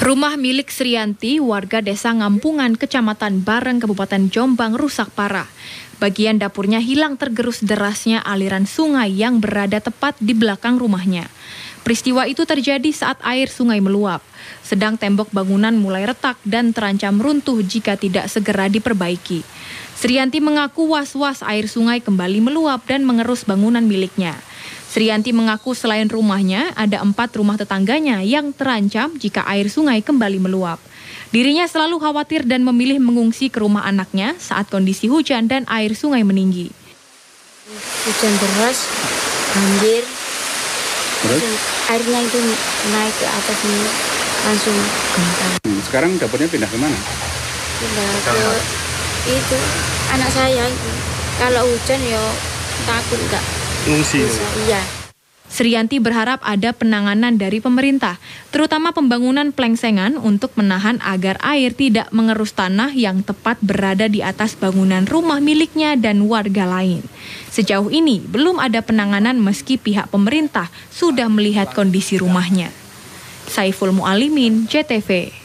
Rumah milik Srianti, warga Desa Ngampungan, Kecamatan Bareng, Kabupaten Jombang rusak parah. Bagian dapurnya hilang tergerus derasnya aliran sungai yang berada tepat di belakang rumahnya. Peristiwa itu terjadi saat air sungai meluap, sedang tembok bangunan mulai retak dan terancam runtuh jika tidak segera diperbaiki. Srianti mengaku was-was air sungai kembali meluap dan mengerus bangunan miliknya. Srianti mengaku selain rumahnya, ada 4 rumah tetangganya yang terancam jika air sungai kembali meluap. Dirinya selalu khawatir dan memilih mengungsi ke rumah anaknya saat kondisi hujan dan air sungai meninggi. Hujan deras, banjir, airnya itu naik ke atas ini, langsung gentar. Sekarang dapurnya pindah kemana? Pindah ke itu, anak saya itu. Kalau hujan ya takut enggak. Srianti berharap ada penanganan dari pemerintah, terutama pembangunan pelengsengan untuk menahan agar air tidak mengerus tanah yang tepat berada di atas bangunan rumah miliknya dan warga lain. Sejauh ini belum ada penanganan meski pihak pemerintah sudah melihat kondisi rumahnya. Saiful Mualimin, JTV.